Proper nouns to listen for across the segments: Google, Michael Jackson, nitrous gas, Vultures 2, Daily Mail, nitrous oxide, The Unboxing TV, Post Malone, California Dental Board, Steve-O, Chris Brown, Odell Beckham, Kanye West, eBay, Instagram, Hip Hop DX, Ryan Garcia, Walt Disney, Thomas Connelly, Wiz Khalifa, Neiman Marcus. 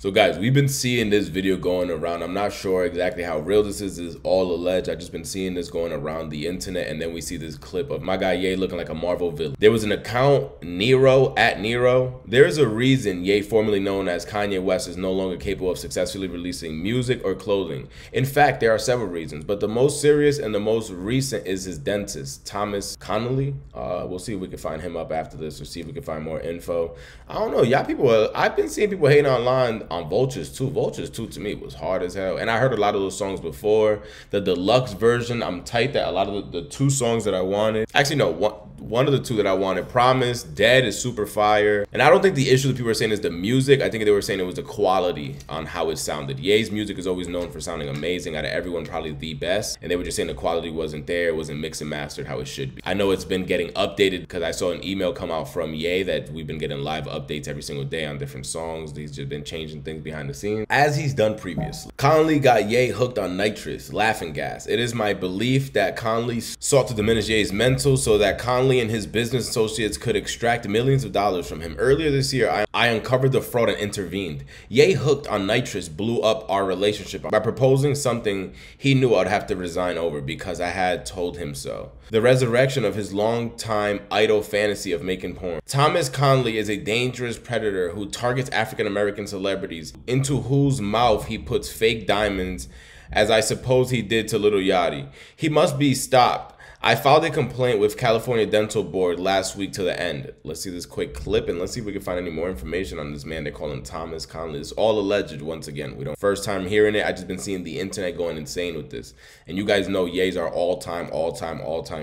So guys, we've been seeing this video going around. I'm not sure exactly how real this is all alleged. I've just been seeing this going around the internet, and then we see this clip of my guy Ye looking like a Marvel villain. There was an account, Nero, @Nero. There's a reason Ye, formerly known as Kanye West, is no longer capable of successfully releasing music or clothing. In fact, there are several reasons, but the most serious and the most recent is his dentist, Thomas Connelly. We'll see if we can find him up after this or see if we can find more info. I don't know, y'all people, I've been seeing people hating online on Vultures 2. Vultures 2 to me was hard as hell, and I heard a lot of those songs before. The deluxe version, I'm tight that a lot of the two songs that I wanted, actually no, one of the two that I wanted, Promise, Dead, is super fire. And I don't think the issue that people are saying is the music. I think they were saying it was the quality on how it sounded. Ye's music is always known for sounding amazing, out of everyone probably the best, and they were just saying the quality wasn't there, it wasn't mixed and mastered how it should be. I know it's been getting updated because I saw an email come out from Ye that we've been getting live updates every single day on different songs. These just been changing things behind the scenes, as he's done previously. Connelly got Ye hooked on nitrous, laughing gas. It is my belief that Connelly sought to diminish Ye's mental so that Connelly and his business associates could extract millions of dollars from him. Earlier this year, I uncovered the fraud and intervened. Ye hooked on nitrous blew up our relationship by proposing something he knew I'd have to resign over because I had told him so. The resurrection of his longtime idol fantasy of making porn. Thomas Connelly is a dangerous predator who targets African-American celebrities into whose mouth he puts fake diamonds, as I suppose he did to Little Yachty. He must be stopped. I filed a complaint with California Dental Board last week to the end. Let's see this quick clip and let's see if we can find any more information on this man they call him Thomas Connelly. It's all alleged once again. We don't first time hearing it. I just been seeing the internet going insane with this. And you guys know Ye's our all-time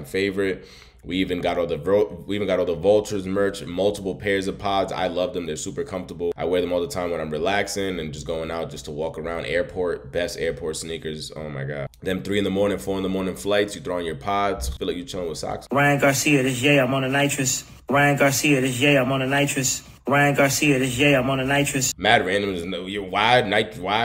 favorite. We even got all the Vultures merch, multiple pairs of pods. I love them. They're super comfortable. I wear them all the time when I'm relaxing and just going out just to walk around. Airport, best airport sneakers. Oh my God. Them 3 in the morning, 4 in the morning flights. You throw on your pods. Feel like you chilling with socks. Ryan Garcia, this Ye, I'm on a nitrous. Ryan Garcia, this Ye, I'm on a nitrous. Ryan Garcia, this Ye, I'm on a nitrous. Mad random is no. Why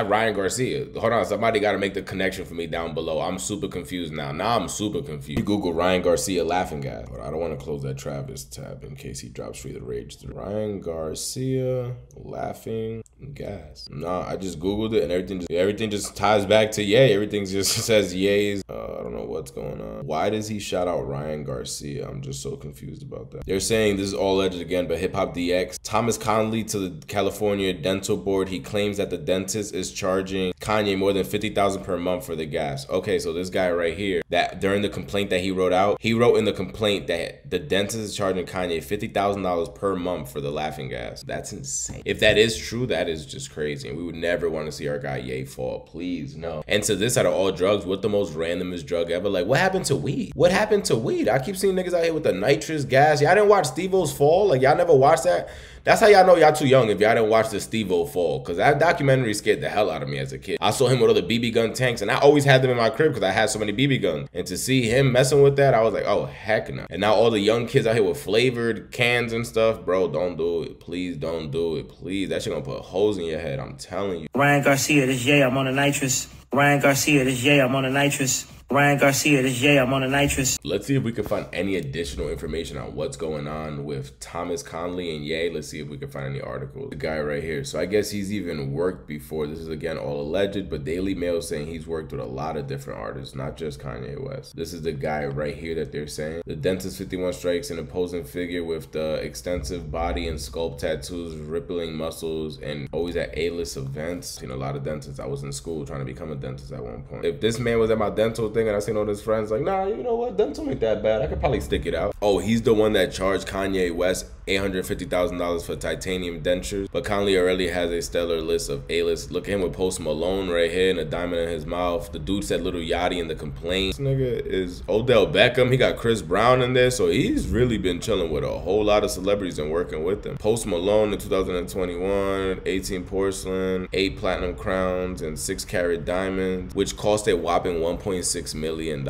Ryan Garcia? Hold on, somebody got to make the connection for me down below. I'm super confused now. I'm super confused. You Google Ryan Garcia laughing guy. But I don't want to close that Travis tab in case he drops Free the Rage through. Ryan Garcia laughing guys. Nah, I just Googled it and everything just ties back to Ye. Everything just says Ye's. I don't know what's going on. Why does he shout out Ryan Garcia? I'm just so confused about that. They're saying this is all alleged again, but Hip Hop DX. Thomas Connelly to the California Dental Board. He claims that the dentist is charging Kanye more than $50,000 per month for the gas. Okay, so this guy right here, that during the complaint that he wrote out, he wrote in the complaint that the dentist is charging Kanye $50,000 per month for the laughing gas. That's insane. If that is true, that is just crazy. And we would never want to see our guy Ye fall, please, no. And to this, out of all drugs, what the most randomest drug ever? Like, what happened to weed? What happened to weed? I keep seeing niggas out here with the nitrous gas. Y'all didn't watch Steve-O's fall? Like, y'all never watched that? That's how y'all know y'all too young if y'all didn't watch the Steve-O fall, because that documentary scared the hell out of me as a kid. I saw him with all the BB gun tanks, and I always had them in my crib because I had so many BB guns. And to see him messing with that, I was like, oh, heck no. And now all the young kids out here with flavored cans and stuff, bro, don't do it. Please don't do it. Please. That shit gonna put holes in your head, I'm telling you. Ryan Garcia, this Ye, I'm on a nitrous. Ryan Garcia, this Ye, I'm on a nitrous. Ryan Garcia, this Ye, I'm on a nitrous. Let's see if we can find any additional information on what's going on with Thomas Connelly and Ye. Let's see if we can find any articles. The guy right here. So I guess he's even worked before. This is again all alleged, but Daily Mail saying he's worked with a lot of different artists, not just Kanye West. This is the guy right here that they're saying. The dentist 51 strikes an imposing figure with the extensive body and sculpt tattoos, rippling muscles, and always at A-list events. Seen a lot of dentists. I was in school trying to become a dentist at one point. If this man was at my dental thing, and I seen all his friends like, nah, you know what, dental ain't that bad, I could probably stick it out. Oh, he's the one that charged Kanye West $850,000 for titanium dentures, but Connelly already has a stellar list of A-list. Look at him with Post Malone right here and a diamond in his mouth. The dude said Little Yachty in the complaint. This nigga is Odell Beckham. He got Chris Brown in there, so he's really been chilling with a whole lot of celebrities and working with them. Post Malone in 2021, 18 porcelain, 8 platinum crowns, and 6-carat diamonds, which cost a whopping $1.6 $6 million.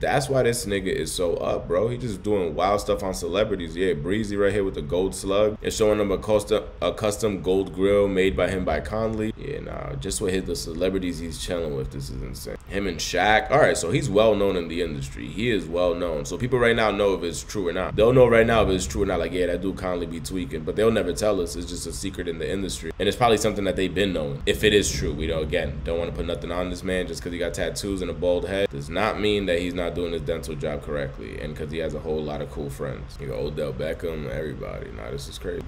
That's why this nigga is so up, bro. He just doing wild stuff on celebrities. Yeah, Breezy right here with the gold slug and showing them a custom gold grill made by him by Conley. Yeah, nah, just with the celebrities he's chilling with, this is insane. Him and Shaq. All right, so he's well known in the industry. He is well known. So people right now know if it's true or not. They'll know right now if it's true or not. Like, yeah, that dude Conley be tweaking, but they'll never tell us. It's just a secret in the industry, and it's probably something that they've been knowing. If it is true, we know, again, don't want to put nothing on this man. Just because he got tattoos and a bald head does not mean that he's not doing his dental job correctly, and because he has a whole lot of cool friends. You know, Odell Beckham, everybody. Nah, this is crazy.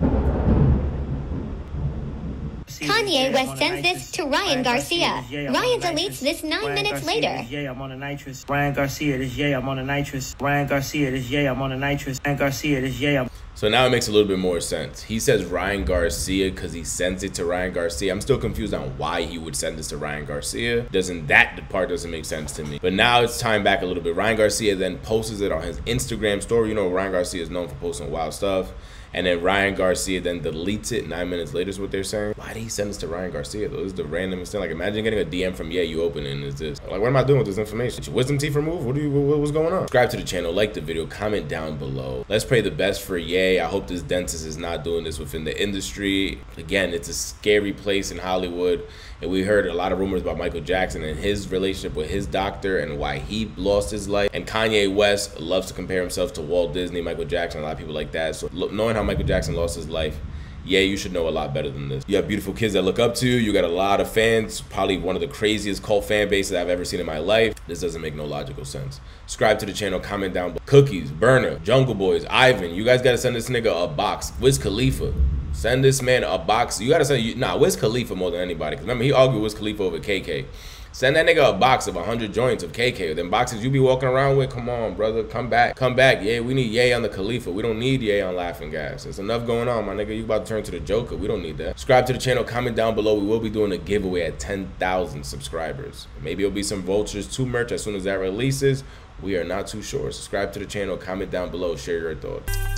Kanye West sends this to Ryan Garcia. Ryan deletes this 9 minutes later. Yeah, I'm on a nitrous. Ryan Garcia, this yeah, I'm on a nitrous. Ryan Garcia, this yeah, I'm on a nitrous. Ryan Garcia, this yeah, I'm. So now it makes a little bit more sense. He says Ryan Garcia because he sends it to Ryan Garcia. I'm still confused on why he would send this to Ryan Garcia. That part doesn't make sense to me. But now it's tying back a little bit. Ryan Garcia then posts it on his Instagram story. You know, Ryan Garcia is known for posting wild stuff. And then Ryan Garcia then deletes it 9 minutes later is what they're saying. Why did he send this to Ryan Garcia though? This is the randomest thing. Like, imagine getting a DM from, yeah, you open it and it's this. Like, what am I doing with this information? Your wisdom teeth removed? What's going on? Subscribe to the channel, like the video, comment down below. Let's pray the best for Ye. I hope this dentist is not doing this within the industry. Again, it's a scary place in Hollywood. And we heard a lot of rumors about Michael Jackson and his relationship with his doctor and why he lost his life. And Kanye West loves to compare himself to Walt Disney, Michael Jackson, a lot of people like that. So knowing how Michael Jackson lost his life, yeah, you should know a lot better than this. You have beautiful kids that look up to you. You got a lot of fans, probably one of the craziest cult fan bases I've ever seen in my life. This doesn't make no logical sense. Subscribe to the channel, comment down below. Cookies, Burner, Jungle Boys, Ivan, you guys got to send this nigga a box. Wiz Khalifa, send this man a box. You got to send, nah, Wiz Khalifa more than anybody. Because remember, he argued Wiz Khalifa over KK. Send that nigga a box of 100 joints of KK. Them boxes you be walking around with, come on, brother. Come back. Come back. Yeah, we need Ye on the Khalifa. We don't need Ye on Laughing Gas. There's enough going on, my nigga. You about to turn to the Joker. We don't need that. Subscribe to the channel. Comment down below. We will be doing a giveaway at 10,000 subscribers. Maybe it'll be some Vultures 2 merch as soon as that releases. We are not too sure. Subscribe to the channel. Comment down below. Share your thoughts.